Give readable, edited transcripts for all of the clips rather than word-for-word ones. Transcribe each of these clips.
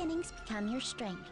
beginnings become your strength.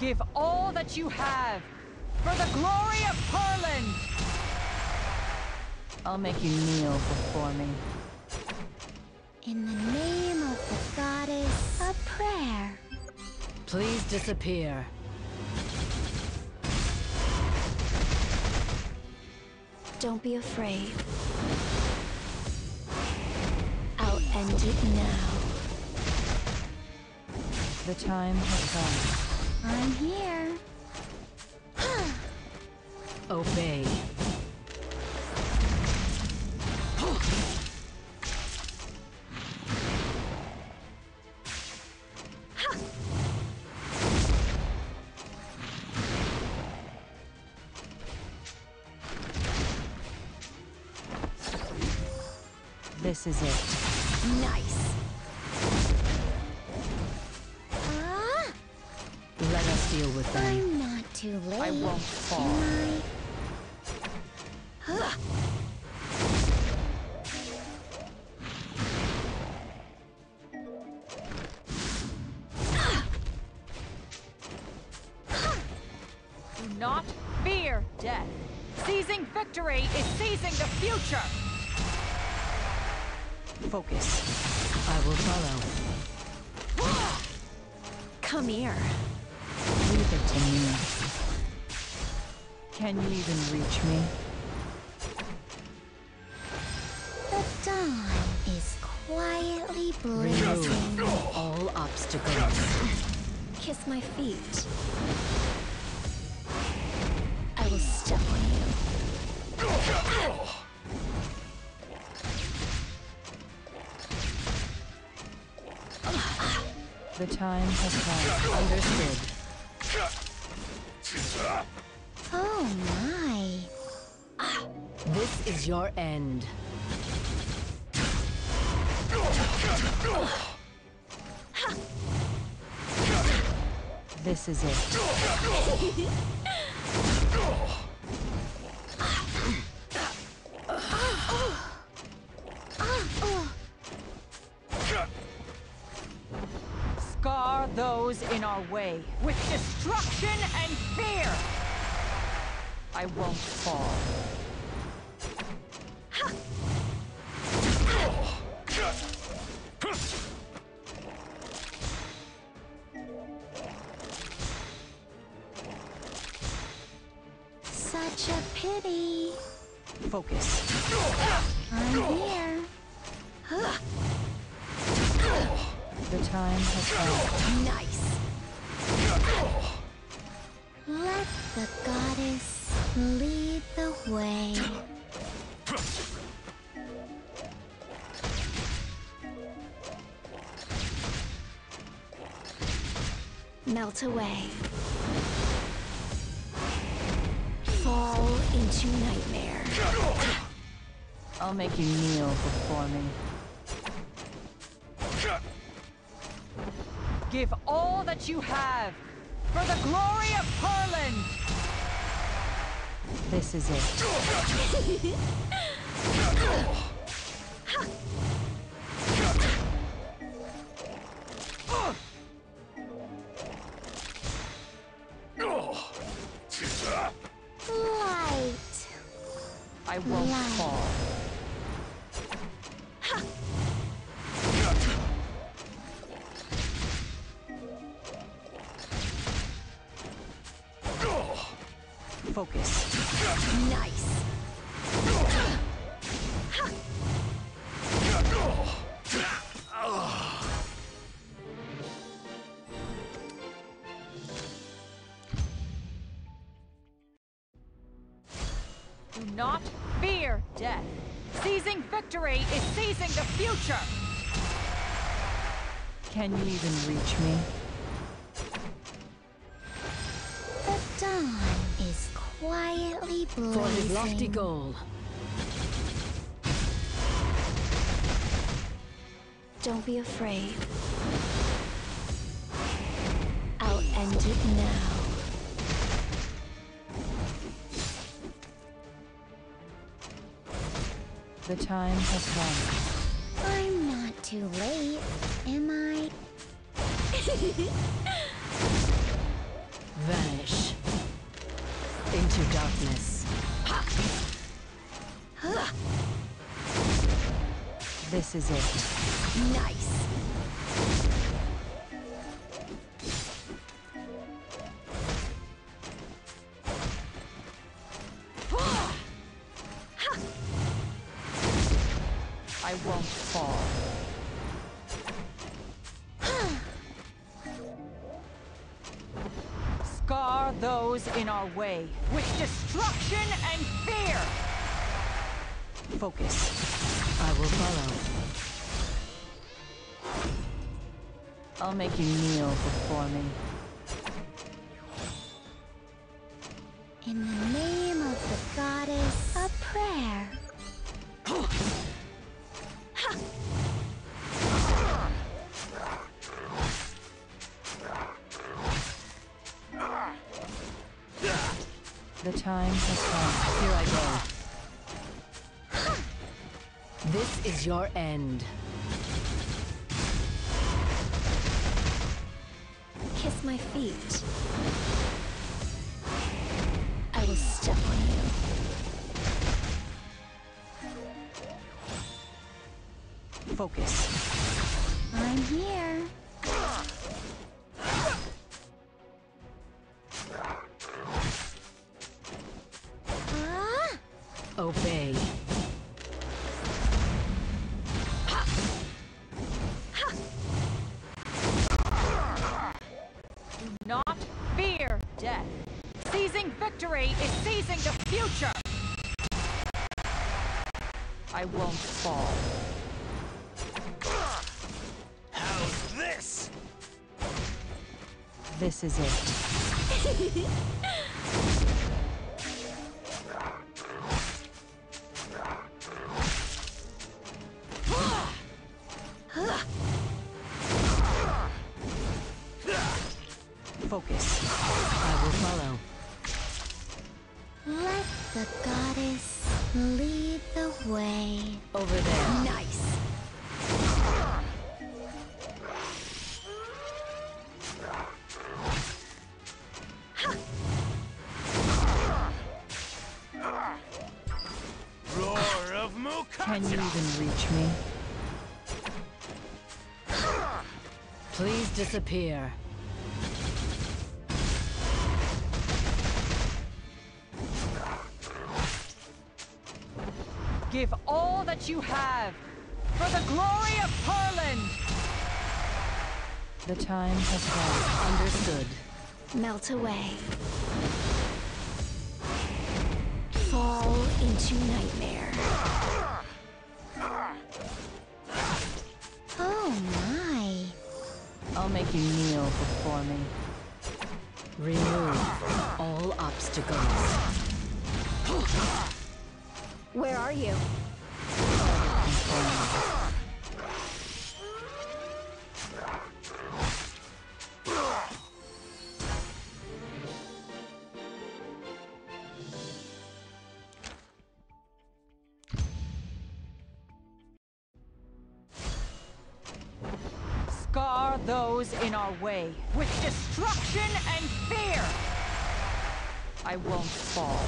Give all that you have, for the glory of Harland! I'll make you kneel before me. disappear. Don't be afraid. I'll end it now. The time has come. I'm here. Obey. This is it. Nice. Let us deal with them. I'm not too late. I won't fall. Do not fear death. Seizing victory is seizing the future. Focus. I will follow. Come here. Leave it to me. Can you even reach me? The dawn is quietly blazing. Remove all obstacles. Kiss my feet. I will step on you. The time has come. Understood. Oh my. This is your end. This is it. Those in our way with destruction and fear. I won't fall. Such a pity. Focus. I'm here. The time has come. Nice. Let the goddess lead the way. Melt away. Fall into nightmare. I'll make you kneel before me. Give all that you have for the glory of Harland. This is it. Light. I won't fall. Focus. Nice. Do not fear death. Seizing victory is seizing the future. Can you even reach me? Quietly blazing. For his lofty goal. Don't be afraid. I'll end it now. The time has come. I'm not too late, am I? Vanish. Into darkness. This is it. Nice. won't fall. Scar those in our way with destruction and fear! Focus. I will follow. I'll make you kneel before me. In the name of the goddess, a prayer. The time has come. Here I go. This is your end. Kiss my feet. I will step on you. Focus. I'm here. Obey. Do not fear death. Seizing victory is seizing the future. I won't fall. How's this? This is it. Focus. I will follow. Let the goddess lead the way. Over there. Nice. Roar of Mukasa. Can you even reach me? Please disappear. Give all that you have, for the glory of Harland! The time has come. Understood. Melt away. Fall into nightmare. Oh my. I'll make you kneel before me. Remove all obstacles. Where are you? Scar those in our way with destruction and fear. I won't fall.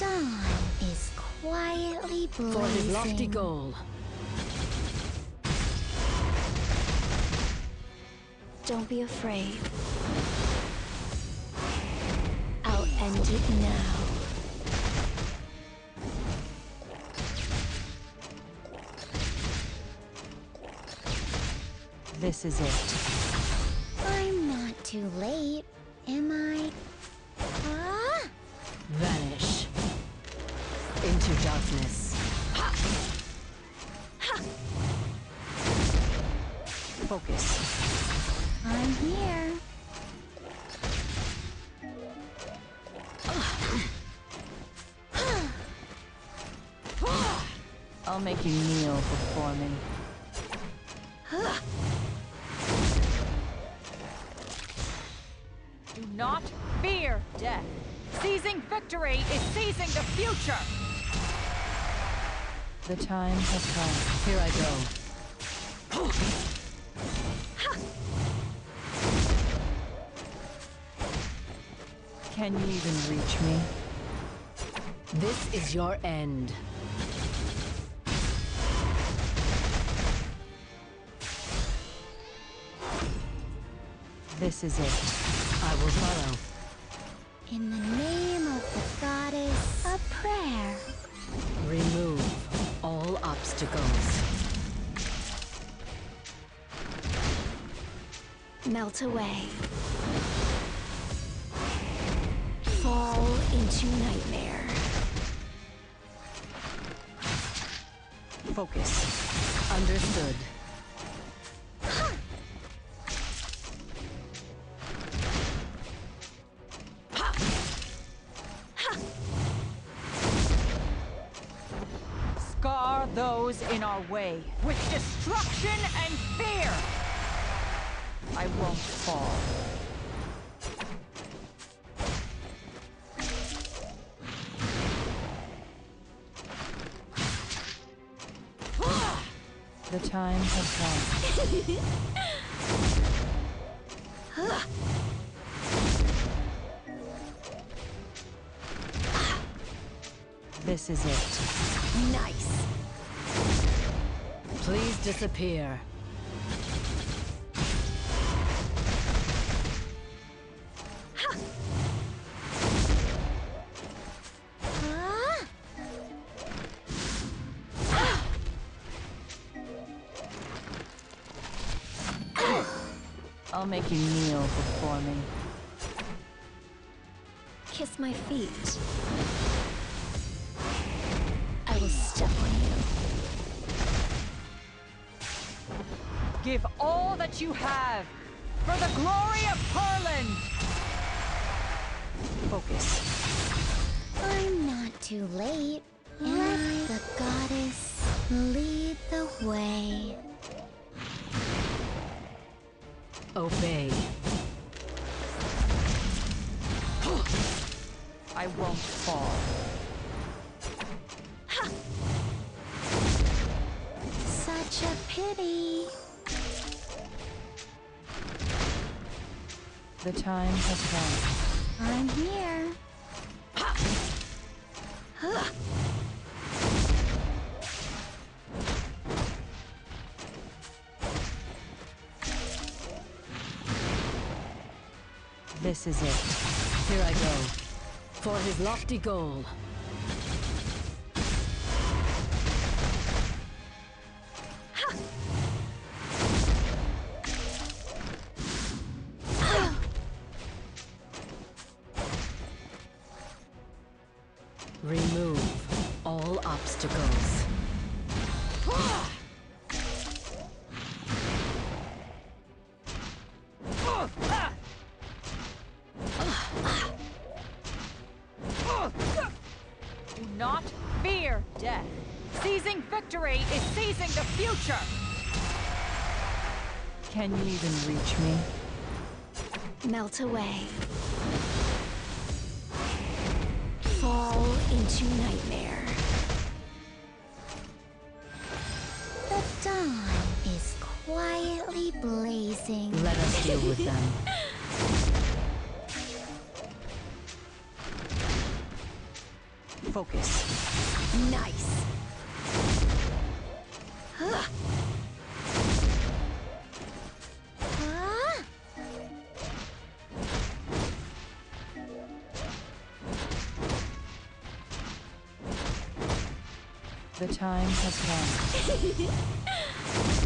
Dawn is quietly blazing. For his lofty goal. Don't be afraid. I'll end it now. This is it. I'm not too late, am I? Huh? Vanish. Into darkness. Ha! Ha! Focus. I'm here. I'll make you kneel before me. Do not fear death. Seizing victory is seizing the future. The time has come. Here I go. Can you even reach me? This is your end. This is it. I will follow. In the name of the goddess, a prayer. obstacles. Melt away. Fall into nightmare. Focus. Understood. Scar those in our way with destruction and fear. I won't fall. The time has come. This is it. Nice. Please disappear. I'll make you kneel before me. Kiss my feet. I will step on you. Give all that you have for the glory of Harland. Focus. I'm not too late. And let the goddess lead the way. Obey. I won't fall. Ha! Such a pity. The time has come. I'm here. Ha! Ha! This is it. Here I go. For his lofty goal. Remove all obstacles. Not fear death. Seizing victory is seizing the future. Can you even reach me? Melt away. Fall into nightmare. The dawn is quietly blazing. Let us deal with them. Focus. Nice. Huh. Huh? The time has come.